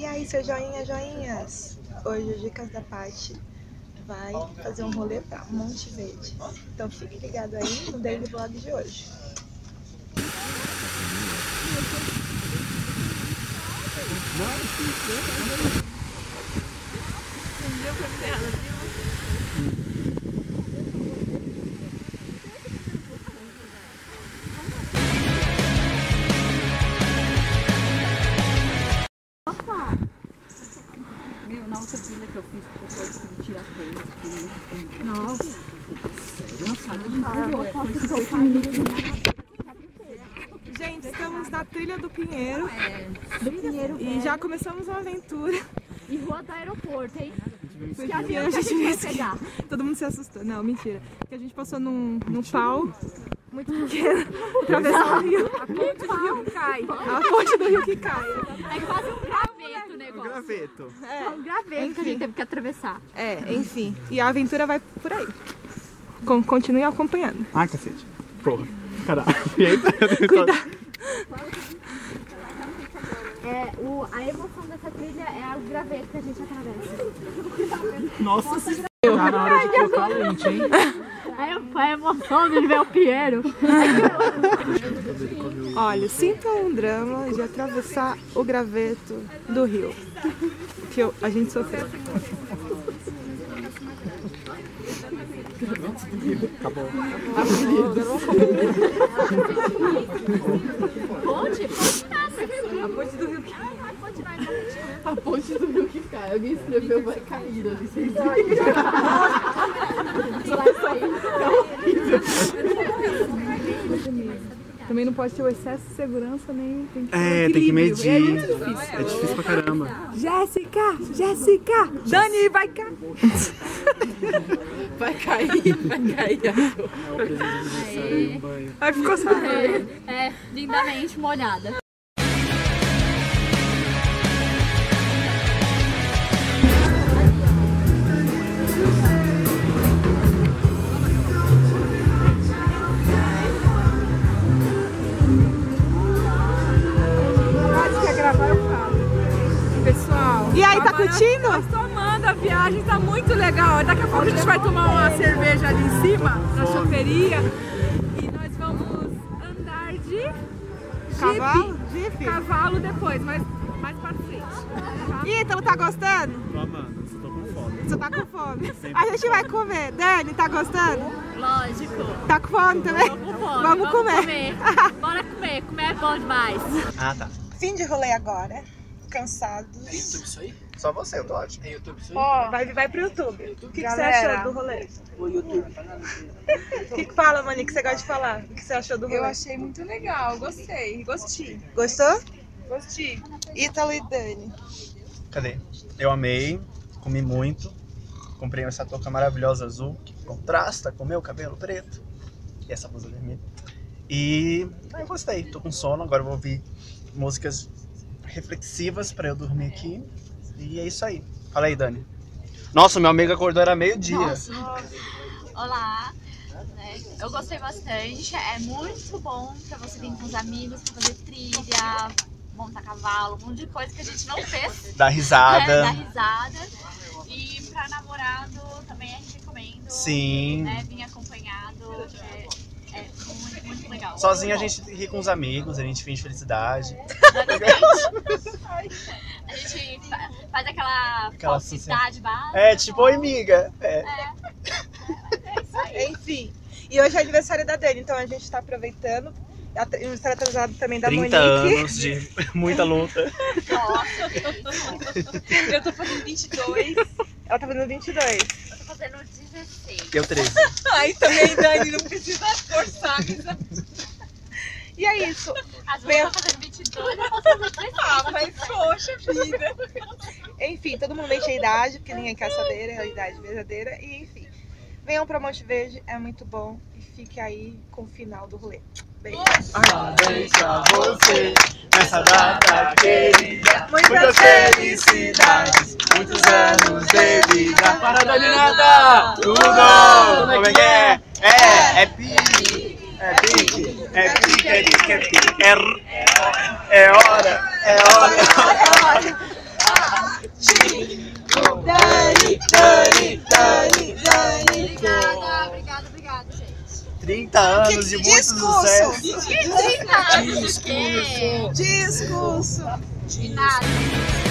E aí, seu joinha, joinhas? Hoje o Dicas da Paty vai fazer um rolê pra Monte Verde. Então fique ligado aí no Daily Vlog de hoje. Gente, estamos na trilha do Pinheiro. E já começamos uma aventura. E rua do aeroporto, hein? Porque a gente vai pegar. Todo mundo se assustou. Não, mentira. Porque a gente passou num pau muito pequeno, atravessar o rio. A ponte do rio que cai. A ponte do rio que cai. É quase um graveto o negócio. Um graveto. É um graveto que a gente teve que atravessar. É, enfim. E a aventura vai por aí. Continue acompanhando. Ah, cacete. Porra. Caralho. Cuidado. A emoção dessa trilha é os gravetos que a gente atravessa. Nossa senhora. Caralho, que talento, hein? A emoção de ver o Piero. Olha, sinta um drama de atravessar o graveto do rio. Que a gente sofreu. Acabou. A ponte do rio que cai. Alguém escreveu vai cair ali. Também não pode ter o excesso de segurança, nem tem que tem que medir. É muito difícil. É difícil pra caramba. Jéssica! Jéssica! Dani, vai cair! Vai cair, vai cair. Aí ficou só. É, lindamente molhada. Nós tomando a viagem, tá muito legal. Daqui a pouco a gente vai tomar uma cerveja ali em cima, na choperia. E nós vamos andar de cavalo depois, mas mais pra frente. Ítalo, tá gostando? Tô amando, só tô com fome. Você tá com fome? A gente vai comer. Dani, tá gostando? Lógico. Tá com fome também? Tô com fome. Vamos comer. Bora comer, comer é bom demais. Ah, tá. Fim de rolê agora. Cansados. É YouTube isso aí? Só você, eu tô ótimo. É YouTube isso aí? Ó, vai pro YouTube. O que você achou do rolê? O YouTube. O que fala, Monique, que você gosta de falar? O que você achou do rolê? Eu achei muito legal, gostei, gostei. Gostou? Gostei. Ítalo e Dani. Cadê? Eu amei, comi muito. Comprei essa touca maravilhosa azul, que contrasta com o meu cabelo preto. E essa blusa vermelha. E eu gostei, tô com sono, agora eu vou ouvir músicas reflexivas pra eu dormir aqui. E é isso aí. Fala aí, Dani. Nossa, meu amigo acordou, era meio-dia. Olá. Eu gostei bastante. É muito bom pra você vir com os amigos, pra fazer trilha, montar cavalo, um monte de coisa que a gente não fez. Dar risada. Dar risada. E pra namorado também a gente recomendo. Sim. Né, vir acompanhado. É muito, muito legal. Sozinha a gente ri com os amigos, a gente finge felicidade. A gente faz aquela falsidade básica. É, tipo, oi, miga. É isso aí. Enfim, e hoje é aniversário da Dani, então a gente tá aproveitando. Está atrasado também da Monique. 30 anos de muita luta. Nossa, eu tô fazendo 22. Ela tá fazendo 22. Eu tô fazendo 16. Eu 13. Aí também, Dani, não precisa forçar. E é isso. As duas estão fazendo 22, eu tô fazendo 13. Ah, mas poxa vida. Enfim, todo mundo mente a idade, porque ninguém quer saber a idade verdadeira. E enfim, venham pra Monte Verde, é muito bom. E fique aí com o final do rolê. Parabéns pra você nessa data querida. Muitas felicidades, muitos anos de vida. Para Daninada! Tudo! Como é que é? É pique, é pique, é pique, é pique, é pique. É hora, é hora, é hora. 30 anos de muitos sucessos. Discurso. De 30 anos. Discurso. De nada.